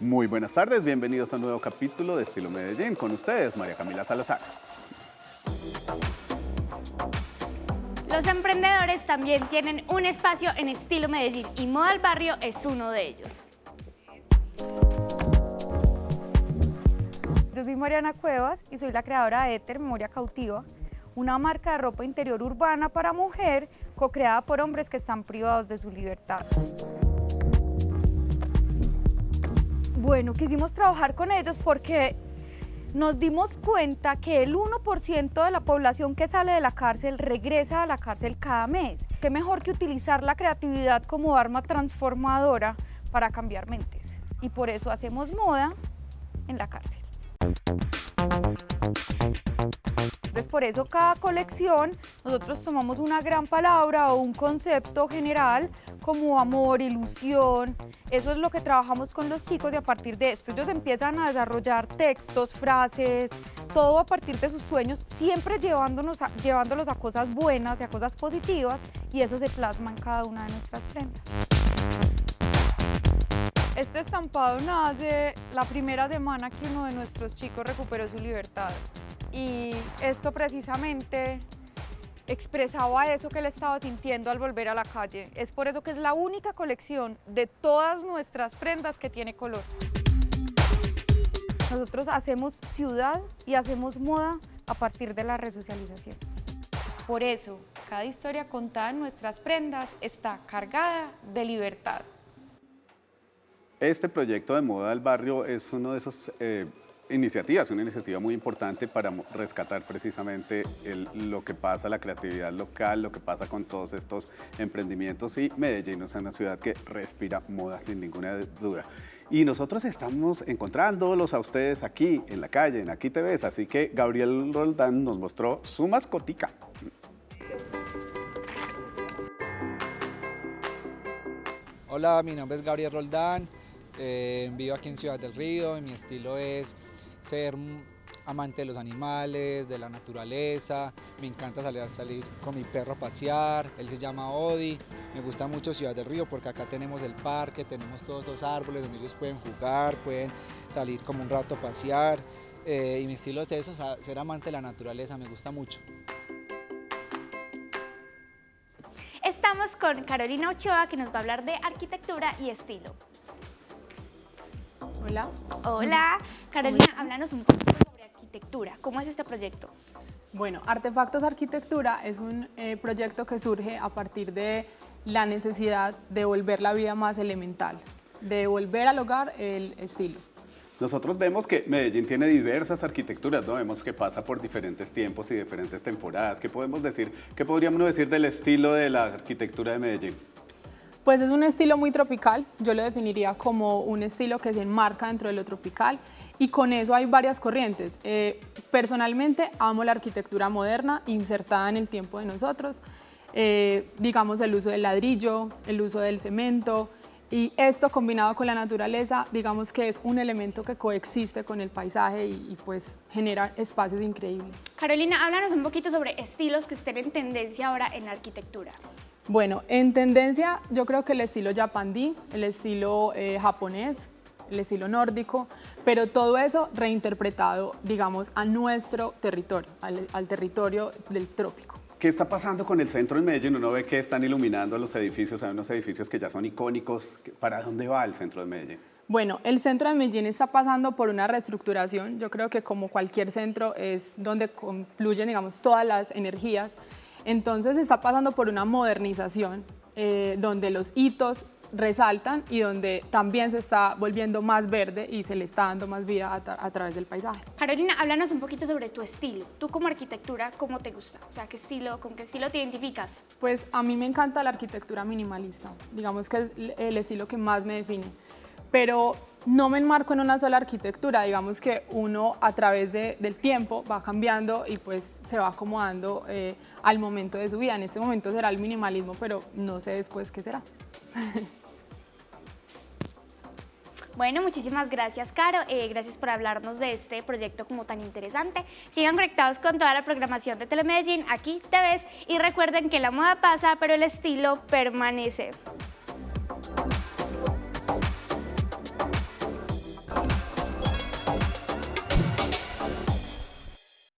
Muy buenas tardes, bienvenidos a un nuevo capítulo de Estilo Medellín. Con ustedes, María Camila Salazar. Los emprendedores también tienen un espacio en Estilo Medellín y Moda al Barrio es uno de ellos. Yo soy Mariana Cuevas y soy la creadora de Eter, Memoria Cautiva, una marca de ropa interior urbana para mujer co-creada por hombres que están privados de su libertad. Bueno, quisimos trabajar con ellos porque nos dimos cuenta que el 1% de la población que sale de la cárcel regresa a la cárcel cada mes. Qué mejor que utilizar la creatividad como arma transformadora para cambiar mentes. Y por eso hacemos moda en la cárcel. Entonces, por eso cada colección nosotros tomamos una gran palabra o un concepto general como amor, ilusión. Eso es lo que trabajamos con los chicos y a partir de esto ellos empiezan a desarrollar textos, frases, todo a partir de sus sueños, siempre llevándolos a cosas buenas y a cosas positivas, y eso se plasma en cada una de nuestras prendas. Este estampado nace la primera semana que uno de nuestros chicos recuperó su libertad. Y esto precisamente expresaba eso que él estaba sintiendo al volver a la calle. Es por eso que es la única colección de todas nuestras prendas que tiene color. Nosotros hacemos ciudad y hacemos moda a partir de la resocialización. Por eso, cada historia contada en nuestras prendas está cargada de libertad. Este proyecto de Moda al Barrio es uno de esos una iniciativa muy importante para rescatar precisamente lo que pasa, la creatividad local, lo que pasa con todos estos emprendimientos, y Medellín es una ciudad que respira moda sin ninguna duda. Y nosotros estamos encontrándolos a ustedes aquí en la calle, en Aquí te ves, así que Gabriel Roldán nos mostró su mascotica. Hola, mi nombre es Gabriel Roldán, vivo aquí en Ciudad del Río y mi estilo es ser amante de los animales, de la naturaleza. Me encanta salir con mi perro a pasear, él se llama Odi. Me gusta mucho Ciudad del Río porque acá tenemos el parque, tenemos todos los árboles donde ellos pueden jugar, pueden salir como un rato a pasear, y mi estilo es eso, ser amante de la naturaleza, me gusta mucho. Estamos con Carolina Ochoa, que nos va a hablar de arquitectura y estilo. Hola. Hola. Carolina, háblanos un poco sobre arquitectura. ¿Cómo es este proyecto? Bueno, Artefactos Arquitectura es un proyecto que surge a partir de la necesidad de volver la vida más elemental, de volver al hogar el estilo. Nosotros vemos que Medellín tiene diversas arquitecturas, ¿no? Vemos que pasa por diferentes tiempos y diferentes temporadas. ¿Qué podemos decir? ¿Qué podríamos decir del estilo de la arquitectura de Medellín? Pues es un estilo muy tropical, yo lo definiría como un estilo que se enmarca dentro de lo tropical, y con eso hay varias corrientes. Personalmente amo la arquitectura moderna insertada en el tiempo de nosotros, digamos el uso del ladrillo, el uso del cemento, y esto combinado con la naturaleza, digamos que es un elemento que coexiste con el paisaje y pues genera espacios increíbles. Carolina, háblanos un poquito sobre estilos que estén en tendencia ahora en la arquitectura. Bueno, en tendencia yo creo que el estilo japandí, el estilo japonés, el estilo nórdico, pero todo eso reinterpretado, digamos, a nuestro territorio, al territorio del trópico. ¿Qué está pasando con el centro en Medellín? Uno ve que están iluminando los edificios, hay unos edificios que ya son icónicos. ¿Para dónde va el centro de Medellín? Bueno, el centro de Medellín está pasando por una reestructuración. Yo creo que como cualquier centro es donde confluyen, digamos, todas las energías. Entonces está pasando por una modernización donde los hitos resaltan y donde también se está volviendo más verde y se le está dando más vida a través del paisaje. Carolina, háblanos un poquito sobre tu estilo. Tú como arquitectura, ¿cómo te gusta? O sea, ¿qué estilo, con qué estilo te identificas? Pues a mí me encanta la arquitectura minimalista, digamos que es el estilo que más me define, pero no me enmarco en una sola arquitectura, digamos que uno a través del tiempo va cambiando y pues se va acomodando al momento de su vida. En este momento será el minimalismo, pero no sé después qué será. Bueno, muchísimas gracias, Caro. Gracias por hablarnos de este proyecto como tan interesante. Sigan conectados con toda la programación de Telemedellín. Aquí te ves. Y recuerden que la moda pasa, pero el estilo permanece.